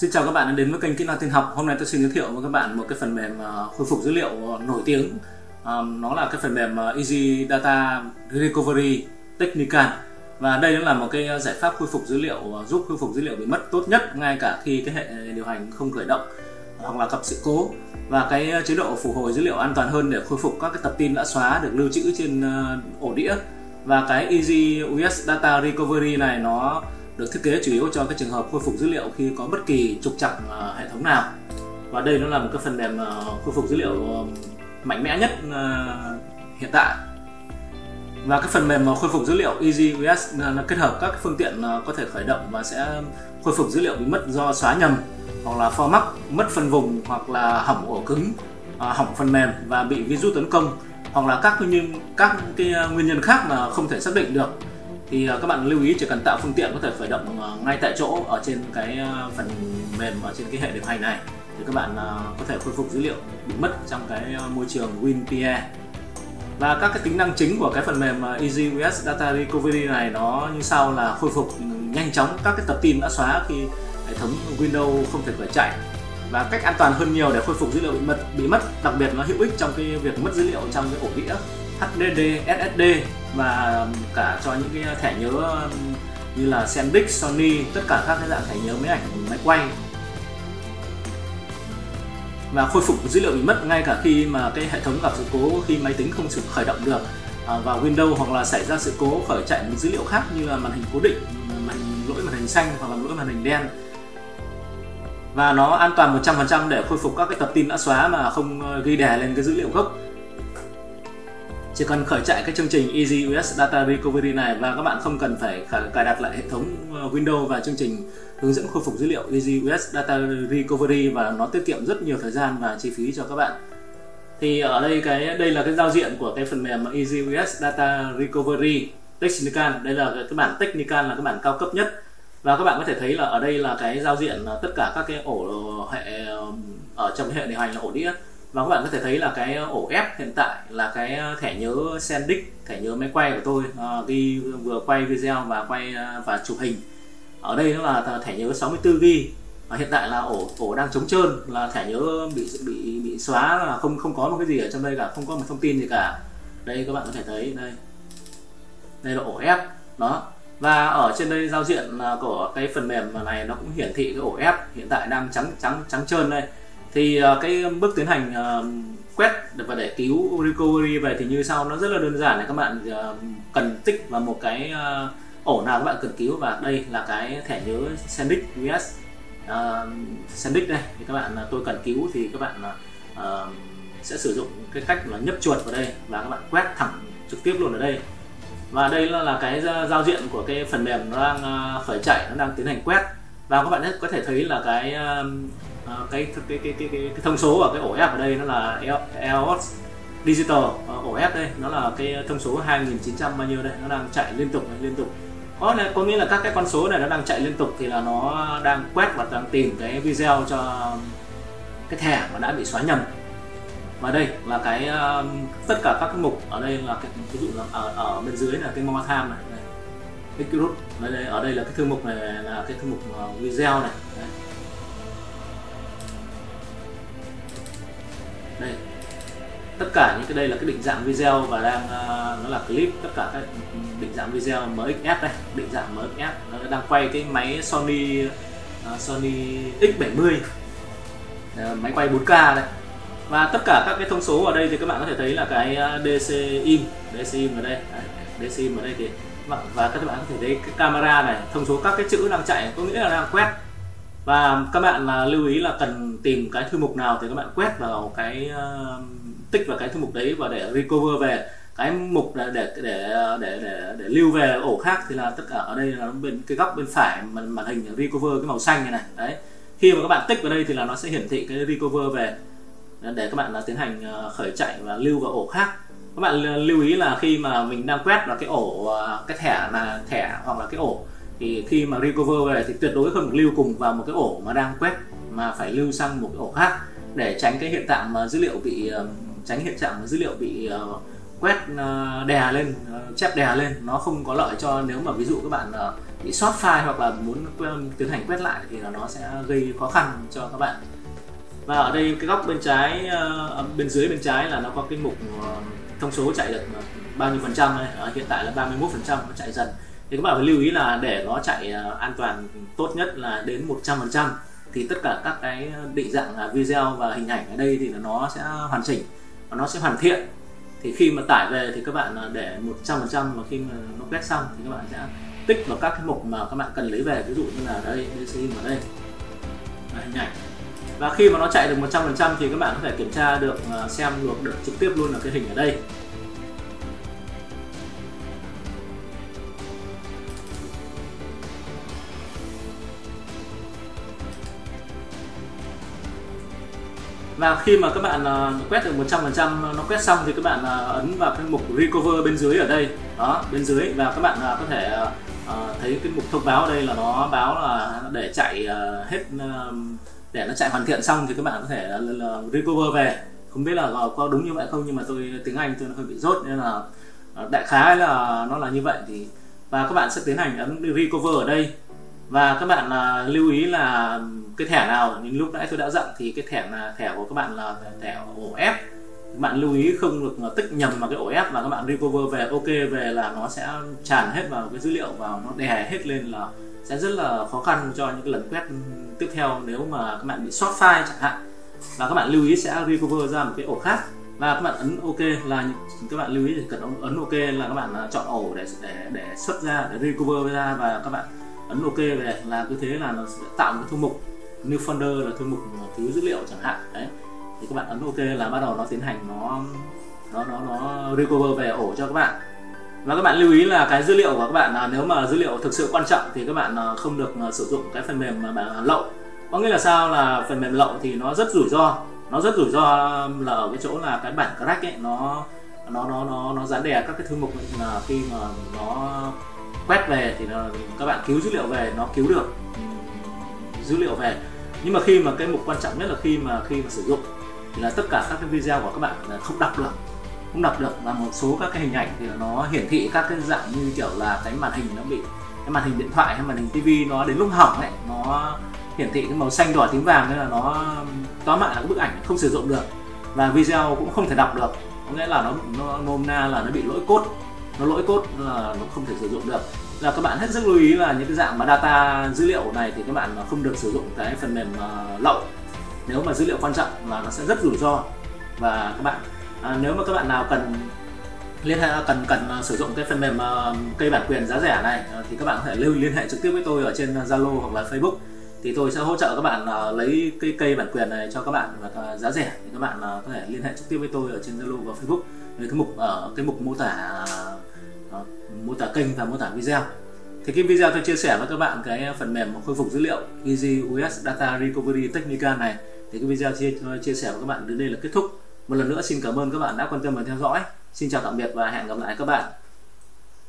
Xin chào các bạn đã đến với kênh Kỹ năng Tin học. Hôm nay tôi xin giới thiệu với các bạn một cái phần mềm khôi phục dữ liệu nổi tiếng. Nó là cái phần mềm EaseUS Data Recovery Technician. Và đây là một cái giải pháp khôi phục dữ liệu giúp khôi phục dữ liệu bị mất tốt nhất ngay cả khi cái hệ điều hành không khởi động hoặc là gặp sự cố. Và cái chế độ phục hồi dữ liệu an toàn hơn để khôi phục các cái tập tin đã xóa được lưu trữ trên ổ đĩa. Và cái EaseUS Data Recovery này nó được thiết kế chủ yếu cho cái trường hợp khôi phục dữ liệu khi có bất kỳ trục trặc hệ thống nào. Và đây nó là một cái phần mềm khôi phục dữ liệu mạnh mẽ nhất hiện tại. Và cái phần mềm khôi phục dữ liệu EaseUS nó kết hợp các phương tiện có thể khởi động và sẽ khôi phục dữ liệu bị mất do xóa nhầm hoặc là format, mất phần vùng hoặc là hỏng ổ cứng, hỏng phần mềm và bị virus tấn công hoặc là các nguyên nhân khác mà không thể xác định được. Thì các bạn lưu ý chỉ cần tạo phương tiện có thể khởi động ngay tại chỗ ở trên cái phần mềm ở trên cái hệ điều hành này thì các bạn có thể khôi phục dữ liệu bị mất trong cái môi trường WinPE. Và các cái tính năng chính của cái phần mềm EaseUS Data Recovery này nó như sau là khôi phục nhanh chóng các cái tập tin đã xóa khi hệ thống Windows không thể khởi chạy, và cách an toàn hơn nhiều để khôi phục dữ liệu bị mất, đặc biệt nó hữu ích trong cái việc mất dữ liệu trong cái ổ đĩa HDD, SSD và cả cho những cái thẻ nhớ như là SanDisk, Sony, tất cả các cái dạng thẻ nhớ máy ảnh, máy quay. Và khôi phục dữ liệu bị mất ngay cả khi mà cái hệ thống gặp sự cố, khi máy tính không khởi động được và Windows, hoặc là xảy ra sự cố khởi chạy những dữ liệu khác như là màn hình cố định, lỗi màn hình xanh hoặc là lỗi màn hình đen. Và nó an toàn 100% để khôi phục các cái tập tin đã xóa mà không ghi đè lên cái dữ liệu gốc. Chỉ cần khởi chạy cái chương trình EaseUS Data Recovery này và các bạn không cần phải cài đặt lại hệ thống Windows và chương trình hướng dẫn khôi phục dữ liệu EaseUS Data Recovery, và nó tiết kiệm rất nhiều thời gian và chi phí cho các bạn. Thì ở đây đây là cái giao diện của cái phần mềm EaseUS Data Recovery Technician. Đây là cái bản Technician, là cái bản cao cấp nhất. Và các bạn có thể thấy là ở đây là cái giao diện tất cả các cái ổ hệ ở trong hệ điều hành là ổ đĩa. Và các bạn có thể thấy là cái ổ F hiện tại là cái thẻ nhớ SanDisk, thẻ nhớ máy quay của tôi ghi vừa quay video và chụp hình. Ở đây nó là thẻ nhớ 64GB. Hiện tại là ổ đang trống trơn, là thẻ nhớ bị xóa, là không có một cái gì ở trong đây cả, không có một thông tin gì cả. Đây các bạn có thể thấy đây là ổ F đó. Và ở trên đây giao diện của cái phần mềm này nó cũng hiển thị cái ổ F hiện tại đang trắng trơn đây. Thì cái bước tiến hành quét và để cứu recovery về thì như sau, nó rất là đơn giản này. Các bạn cần tích vào một cái ổ nào các bạn cần cứu, và đây là cái thẻ nhớ SanDisk US SanDisk đây. Thì các bạn tôi cần cứu thì các bạn sẽ sử dụng cái cách là nhấp chuột vào đây và các bạn quét thẳng trực tiếp luôn ở đây. Và đây là cái giao diện của cái phần mềm nó đang khởi chạy, nó đang tiến hành quét. Và các bạn có thể thấy là cái thông số ở cái ổ F ở đây nó là EaseUS Digital. Ổ F đây nó là cái thông số 2900 bao nhiêu đây, nó đang chạy liên tục. Có nghĩa là các cái con số này nó đang chạy liên tục, thì là nó đang quét và đang tìm cái video cho cái thẻ mà đã bị xóa nhầm. Và đây là cái tất cả các cái mục ở đây là cái, ví dụ là ở bên dưới là cái more time này, cái group đây, ở đây là cái thư mục này là cái thư mục video này. Đây, tất cả những cái đây là cái định dạng video và đang nó là clip, tất cả các định dạng video MXF đây, định dạng MXF nó đang quay cái máy Sony X 70, máy quay 4K đây. Và tất cả các cái thông số ở đây thì các bạn có thể thấy là cái DCIM ở đây, thì và các bạn có thể thấy cái camera này, thông số các cái chữ đang chạy có nghĩa là đang quét. Và các bạn là lưu ý là cần tìm cái thư mục nào thì các bạn quét vào cái tích vào cái thư mục đấy, và để recover về cái mục để lưu về ổ khác thì là tất cả ở đây là bên cái góc bên phải màn hình recover cái màu xanh này đấy. Khi mà các bạn tích vào đây thì là nó sẽ hiển thị cái recover về để các bạn là tiến hành khởi chạy và lưu vào ổ khác. Các bạn lưu ý là khi mà mình đang quét vào cái ổ cái thẻ là thẻ hoặc là cái ổ, thì khi mà recover về thì tuyệt đối không được lưu cùng vào một cái ổ mà đang quét, mà phải lưu sang một cái ổ khác để tránh cái hiện trạng mà dữ liệu bị quét đè lên, chép đè lên, nó không có lợi cho nếu mà ví dụ các bạn bị sót file hoặc là muốn tiến hành quét lại thì nó sẽ gây khó khăn cho các bạn. Và ở đây cái góc bên trái, bên dưới bên trái là nó có cái mục thông số chạy được bao nhiêu phần trăm này, hiện tại là 31%, nó chạy dần. Thì các bạn phải lưu ý là để nó chạy an toàn tốt nhất là đến 100% thì tất cả các cái định dạng video và hình ảnh ở đây thì nó sẽ hoàn chỉnh và nó sẽ hoàn thiện. Thì khi mà tải về thì các bạn để 100% và khi mà nó quét xong thì các bạn sẽ tích vào các cái mục mà các bạn cần lấy về, ví dụ như là đây, DCIM ở đây là hình ảnh. Và khi mà nó chạy được 100% thì các bạn có thể kiểm tra được, xem được trực tiếp luôn là cái hình ở đây. Và khi mà các bạn quét được 100%, nó quét xong thì các bạn ấn vào cái mục recover bên dưới ở đây, đó bên dưới, và các bạn có thể thấy cái mục thông báo ở đây là nó báo là để chạy hết, để nó chạy hoàn thiện xong thì các bạn có thể là recover về. Không biết là có đúng như vậy không, nhưng mà tôi tiếng Anh tôi hơi bị dốt nên là đại khái là nó là như vậy. Thì và các bạn sẽ tiến hành ấn recover ở đây. Và các bạn lưu ý là cái thẻ nào, nhưng lúc nãy tôi đã dặn thì cái thẻ là thẻ của các bạn là thẻ ổ F, các bạn lưu ý không được tích nhầm vào cái ổ F và các bạn recover về OK về là nó sẽ tràn hết vào cái dữ liệu và nó đè hết lên, là sẽ rất là khó khăn cho những cái lần quét tiếp theo nếu mà các bạn bị sót file chẳng hạn. Và các bạn lưu ý sẽ recover ra một cái ổ khác và các bạn ấn OK, là các bạn lưu ý thì cần ấn OK là các bạn chọn ổ để xuất ra, để recover ra, và các bạn ấn OK về là cứ thế là nó sẽ tạo một cái thư mục new folder là thư mục thiếu dữ liệu chẳng hạn. Đấy thì các bạn ấn OK là bắt đầu nó tiến hành nó recover về ổ cho các bạn. Và các bạn lưu ý là cái dữ liệu của các bạn là nếu mà dữ liệu thực sự quan trọng thì các bạn không được sử dụng cái phần mềm mà lậu. Có nghĩa là sao, là phần mềm lậu thì nó rất rủi ro, là ở cái chỗ là cái bản crack ấy nó dán đè các cái thư mục là khi mà nó quét về thì các bạn cứu dữ liệu về, nó cứu được dữ liệu về, nhưng mà khi mà cái mục quan trọng nhất là khi mà sử dụng thì là tất cả các cái video của các bạn không đọc được, và một số các cái hình ảnh thì nó hiển thị các cái dạng như kiểu là cái màn hình nó bị, cái màn hình điện thoại hay màn hình tivi nó đến lúc hỏng ấy, nó hiển thị cái màu xanh đỏ tím vàng nên là nó tóm lại là cái bức ảnh không sử dụng được và video cũng không thể đọc được. Có nghĩa là nó nôm na là nó bị lỗi code, là nó không thể sử dụng được. Là các bạn hết sức lưu ý là những cái dạng mà data dữ liệu này thì các bạn không được sử dụng cái phần mềm lậu nếu mà dữ liệu quan trọng, là nó sẽ rất rủi ro. Và các bạn nếu mà các bạn nào cần sử dụng cái phần mềm cây bản quyền giá rẻ này thì các bạn có thể liên hệ trực tiếp với tôi ở trên Zalo hoặc là Facebook, thì tôi sẽ hỗ trợ các bạn lấy cái cây bản quyền này cho các bạn và giá rẻ. Thì các bạn có thể liên hệ trực tiếp với tôi ở trên Zalo và Facebook, cái mục ở cái mục mô tả kênh và mô tả video. Thì cái video tôi chia sẻ với các bạn cái phần mềm khôi phục dữ liệu EaseUS Data Recovery Technician này, thì cái video chia sẻ với các bạn đến đây là kết thúc. Một lần nữa xin cảm ơn các bạn đã quan tâm và theo dõi. Xin chào tạm biệt và hẹn gặp lại các bạn.